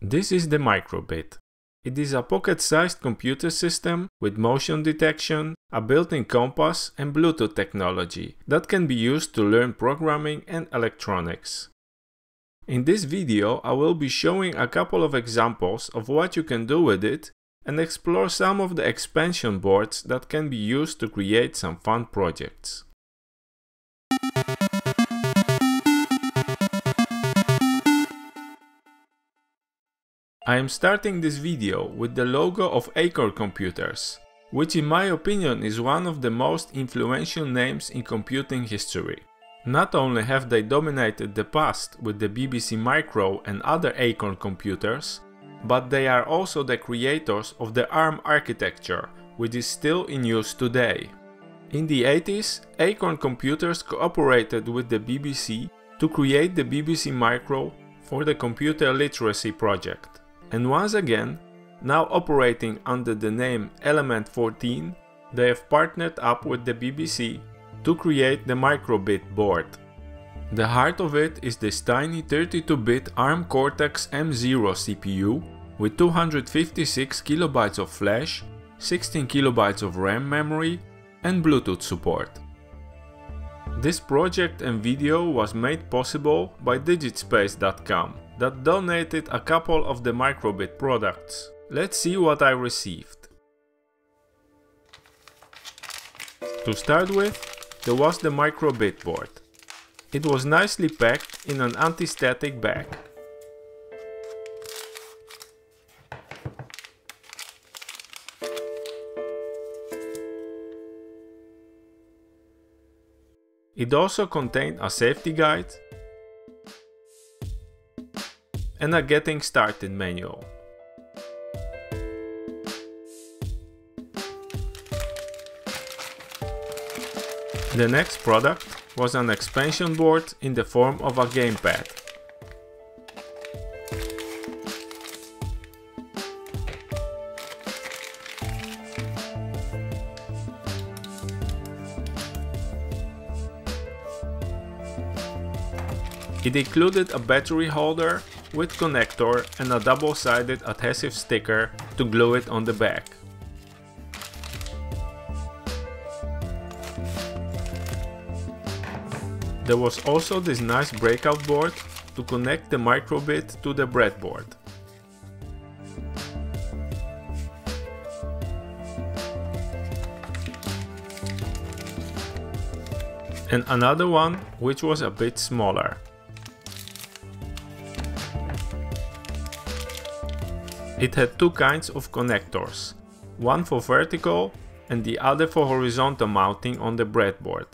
This is the micro:bit. It is a pocket-sized computer system with motion detection, a built-in compass and Bluetooth technology that can be used to learn programming and electronics. In this video, I will be showing a couple of examples of what you can do with it and explore some of the expansion boards that can be used to create some fun projects. I am starting this video with the logo of Acorn Computers, which in my opinion is one of the most influential names in computing history. Not only have they dominated the past with the BBC Micro and other Acorn computers, but they are also the creators of the ARM architecture, which is still in use today. In the 80s, Acorn Computers cooperated with the BBC to create the BBC Micro for the Computer Literacy Project. And once again, now operating under the name Element 14, they have partnered up with the BBC to create the micro:bit board. The heart of it is this tiny 32-bit ARM Cortex-M0 CPU with 256 kilobytes of flash, 16 kilobytes of RAM memory and Bluetooth support. This project and video was made possible by Digitspace.com, that donated a couple of the micro:bit products. Let's see what I received. To start with, there was the micro:bit board. It was nicely packed in an anti-static bag. It also contained a safety guide and a getting started manual. The next product was an expansion board in the form of a gamepad. It included a battery holder with connector and a double-sided adhesive sticker to glue it on the back. There was also this nice breakout board to connect the micro:bit to the breadboard. And another one which was a bit smaller. It had two kinds of connectors, one for vertical and the other for horizontal mounting on the breadboard.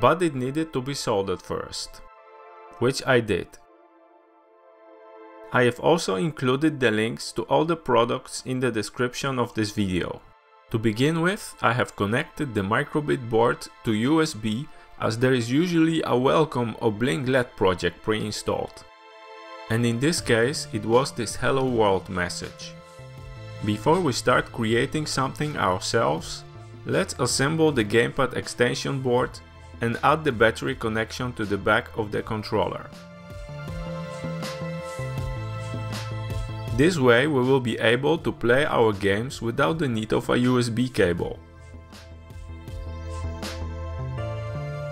But it needed to be soldered first, which I did. I have also included the links to all the products in the description of this video. To begin with, I have connected the micro:bit board to USB, as there is usually a welcome or blink LED project pre-installed. And in this case it was this hello world message. Before we start creating something ourselves, let's assemble the gamepad extension board and add the battery connection to the back of the controller. This way we will be able to play our games without the need of a USB cable.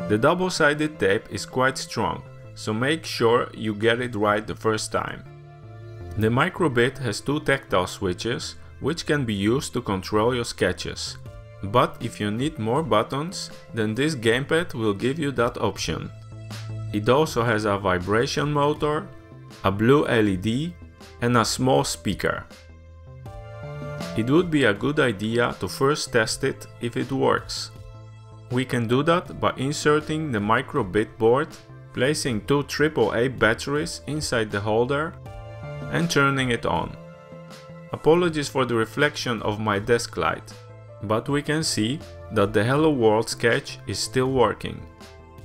The double-sided tape is quite strong, so make sure you get it right the first time. The micro:bit has two tactile switches, which can be used to control your sketches. But if you need more buttons, then this gamepad will give you that option. It also has a vibration motor, a blue LED and a small speaker. It would be a good idea to first test it if it works. We can do that by inserting the micro:bit board, placing two AAA batteries inside the holder and turning it on. Apologies for the reflection of my desk light, but we can see that the Hello World sketch is still working.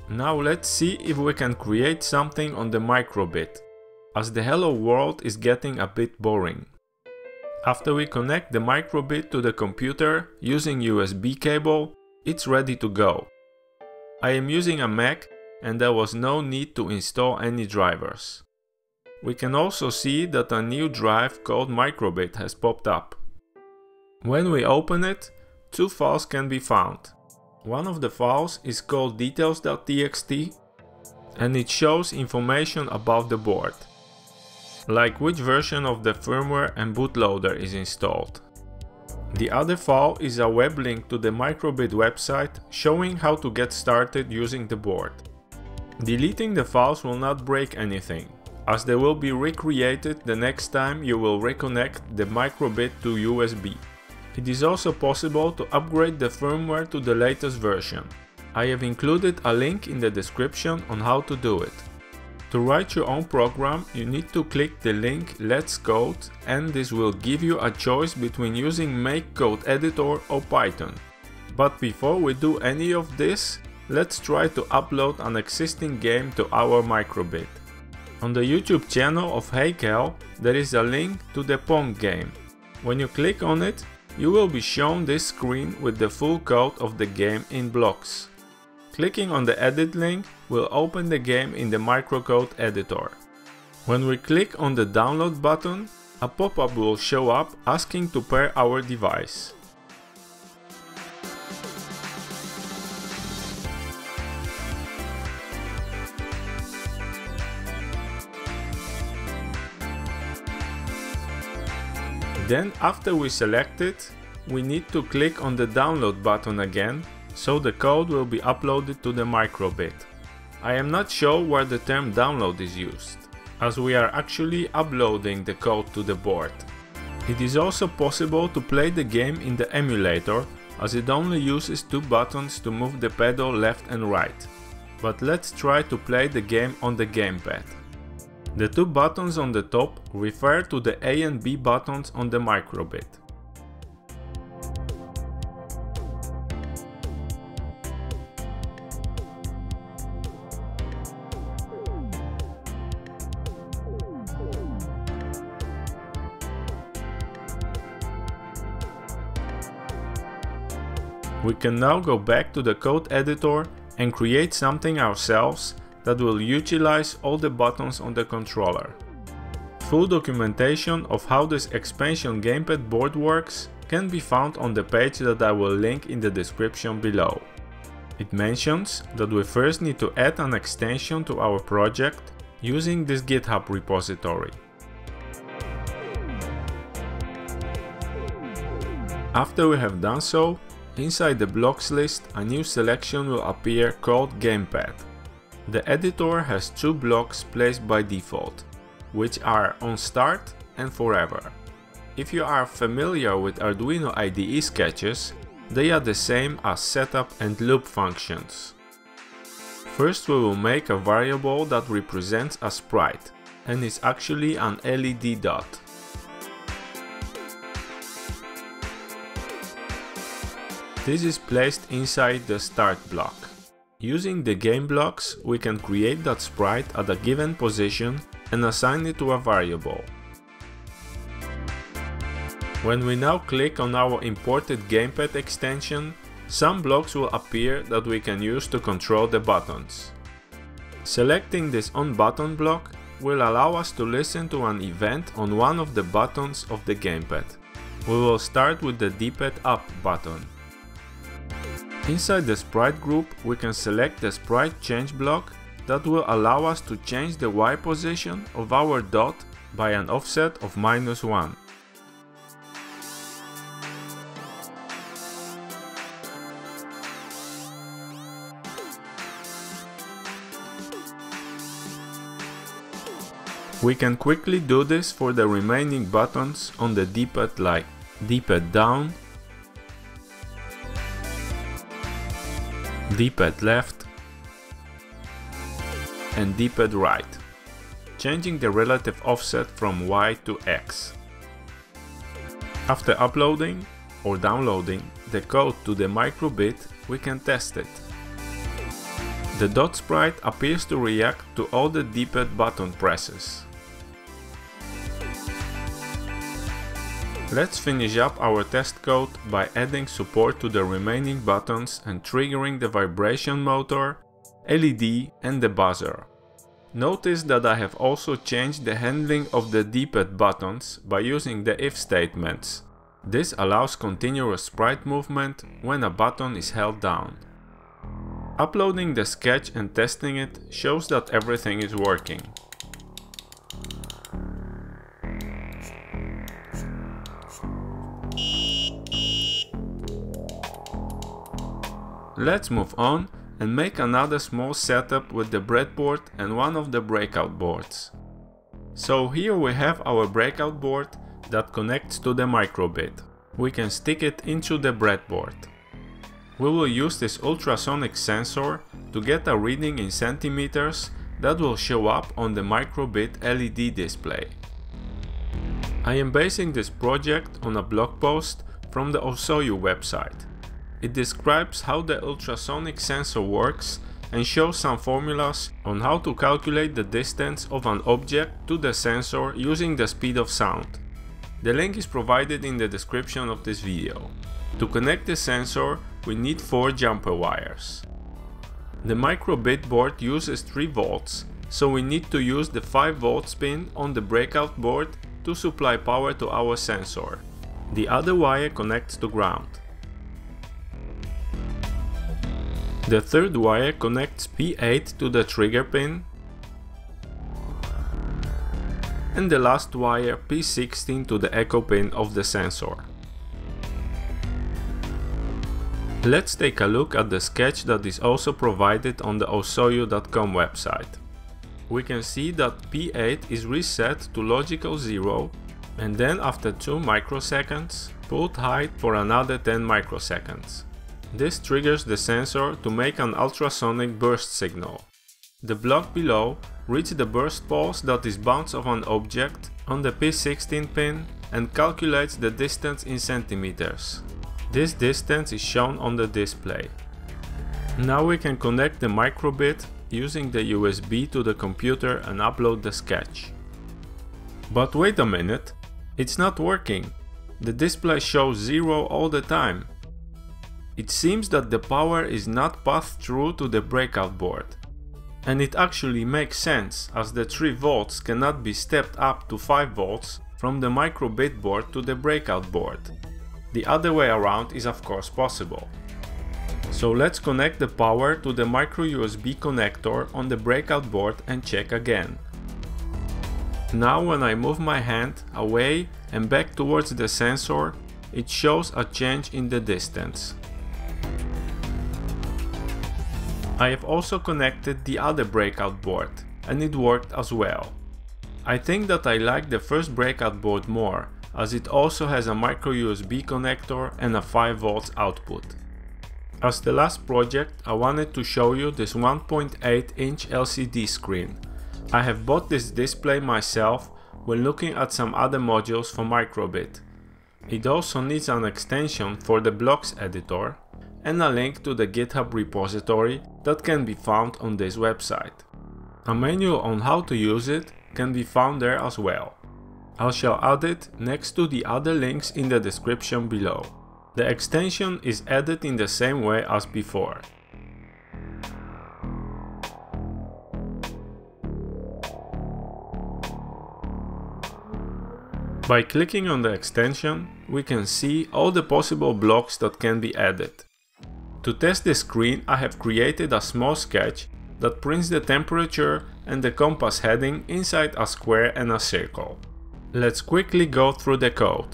Now let's see if we can create something on the micro:bit, as the Hello World is getting a bit boring. After we connect the micro:bit to the computer using USB cable, it's ready to go. I am using a Mac and there was no need to install any drivers. We can also see that a new drive called micro:bit has popped up. When we open it, two files can be found. One of the files is called details.txt and it shows information about the board, like which version of the firmware and bootloader is installed. The other file is a web link to the micro:bit website showing how to get started using the board. Deleting the files will not break anything, as they will be recreated the next time you will reconnect the micro:bit to USB. It is also possible to upgrade the firmware to the latest version. I have included a link in the description on how to do it. To write your own program, you need to click the link Let's Code, and this will give you a choice between using MakeCode Editor or Python. But before we do any of this, let's try to upload an existing game to our micro:bit. On the YouTube channel of Hay Kel, there is a link to the Pong game. When you click on it, you will be shown this screen with the full code of the game in blocks. Clicking on the edit link will open the game in the microcode editor. When we click on the download button, a pop-up will show up asking to pair our device. Then after we select it, we need to click on the download button again, so the code will be uploaded to the micro:bit. I am not sure where the term download is used, as we are actually uploading the code to the board. It is also possible to play the game in the emulator, as it only uses two buttons to move the pedal left and right. But let's try to play the game on the gamepad. The two buttons on the top refer to the A and B buttons on the micro:bit. We can now go back to the code editor and create something ourselves that will utilize all the buttons on the controller. Full documentation of how this expansion gamepad board works can be found on the page that I will link in the description below. It mentions that we first need to add an extension to our project using this GitHub repository. After we have done so, inside the blocks list, a new selection will appear called Gamepad. The editor has two blocks placed by default, which are on start and forever. If you are familiar with Arduino IDE sketches, they are the same as setup and loop functions. First we will make a variable that represents a sprite and is actually an LED dot. This is placed inside the start block. Using the game blocks, we can create that sprite at a given position and assign it to a variable. When we now click on our imported gamepad extension, some blocks will appear that we can use to control the buttons. Selecting this on-button block will allow us to listen to an event on one of the buttons of the gamepad. We will start with the D-pad up button. Inside the sprite group, we can select the sprite change block that will allow us to change the Y position of our dot by an offset of -1. We can quickly do this for the remaining buttons on the D-pad, like D-pad down, D-pad left and D-pad right, changing the relative offset from Y to X. After uploading or downloading the code to the micro:bit, we can test it. The dot sprite appears to react to all the D-pad button presses. Let's finish up our test code by adding support to the remaining buttons and triggering the vibration motor LED and the buzzer. Notice that I have also changed the handling of the D-pad buttons by using the if statements. This allows continuous sprite movement when a button is held down. Uploading the sketch and testing it shows that everything is working. Let's move on and make another small setup with the breadboard and one of the breakout boards. So here we have our breakout board that connects to the micro:bit. We can stick it into the breadboard. We will use this ultrasonic sensor to get a reading in centimeters that will show up on the micro:bit LED display. I am basing this project on a blog post from the Osoyoo website. It describes how the ultrasonic sensor works and shows some formulas on how to calculate the distance of an object to the sensor using the speed of sound. The link is provided in the description of this video. To connect the sensor, we need 4 jumper wires. The micro:bit board uses 3 volts, so we need to use the 5-volt pin on the breakout board to supply power to our sensor. The other wire connects to ground. The third wire connects P8 to the trigger pin, and the last wire P16 to the echo pin of the sensor. Let's take a look at the sketch that is also provided on the Osoyoo.com website. We can see that P8 is reset to logical 0 and then after 2 microseconds pulled high for another 10 microseconds. This triggers the sensor to make an ultrasonic burst signal. The block below reads the burst pulse that is bounce of an object on the P16 pin and calculates the distance in centimeters. This distance is shown on the display. Now we can connect the micro:bit using the USB to the computer and upload the sketch. But wait a minute, it's not working. The display shows 0 all the time. It seems that the power is not passed through to the breakout board. And it actually makes sense, as the 3 volts cannot be stepped up to 5 volts from the micro:bit board to the breakout board. The other way around is of course possible. So let's connect the power to the micro USB connector on the breakout board and check again. Now when I move my hand away and back towards the sensor, it shows a change in the distance. I have also connected the other breakout board and it worked as well. I think that I like the first breakout board more, as it also has a micro USB connector and a 5V output. As the last project, I wanted to show you this 1.8-inch LCD screen. I have bought this display myself when looking at some other modules for micro:bit. It also needs an extension for the blocks editor and a link to the GitHub repository that can be found on this website. A manual on how to use it can be found there as well. I shall add it next to the other links in the description below. The extension is added in the same way as before. By clicking on the extension, we can see all the possible blocks that can be added. To test the screen, I have created a small sketch that prints the temperature and the compass heading inside a square and a circle. Let's quickly go through the code.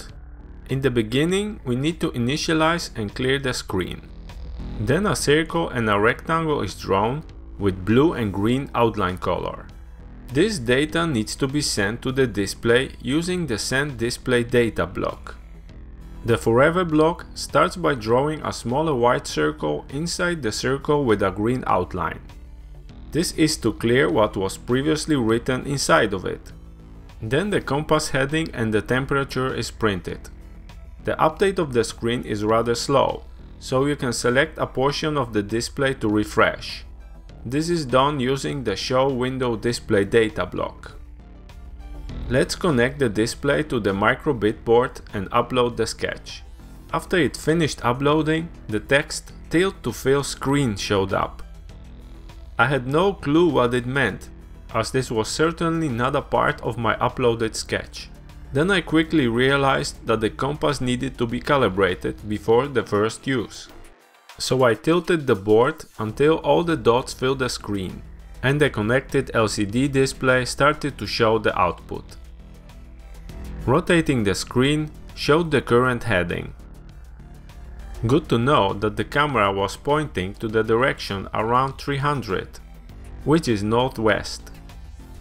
In the beginning, we need to initialize and clear the screen. Then a circle and a rectangle is drawn with blue and green outline color. This data needs to be sent to the display using the Send Display Data block. The Forever block starts by drawing a smaller white circle inside the circle with a green outline. This is to clear what was previously written inside of it. Then the compass heading and the temperature is printed. The update of the screen is rather slow, so you can select a portion of the display to refresh. This is done using the Show Window Display Data block. Let's connect the display to the micro:bit board and upload the sketch. After it finished uploading, the text "Tilt to Fill Screen" showed up. I had no clue what it meant, as this was certainly not a part of my uploaded sketch. Then I quickly realized that the compass needed to be calibrated before the first use. So I tilted the board until all the dots filled the screen, and the connected LCD display started to show the output. Rotating the screen showed the current heading. Good to know that the camera was pointing to the direction around 300, which is northwest.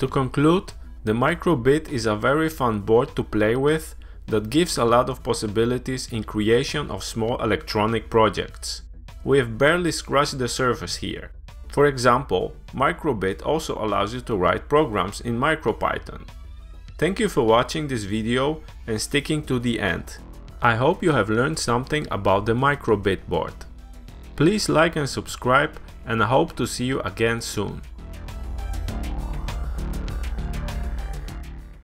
To conclude, the micro:bit is a very fun board to play with that gives a lot of possibilities in creation of small electronic projects. We have barely scratched the surface here. For example, micro:bit also allows you to write programs in MicroPython. Thank you for watching this video and sticking to the end. I hope you have learned something about the micro:bit board. Please like and subscribe, and I hope to see you again soon.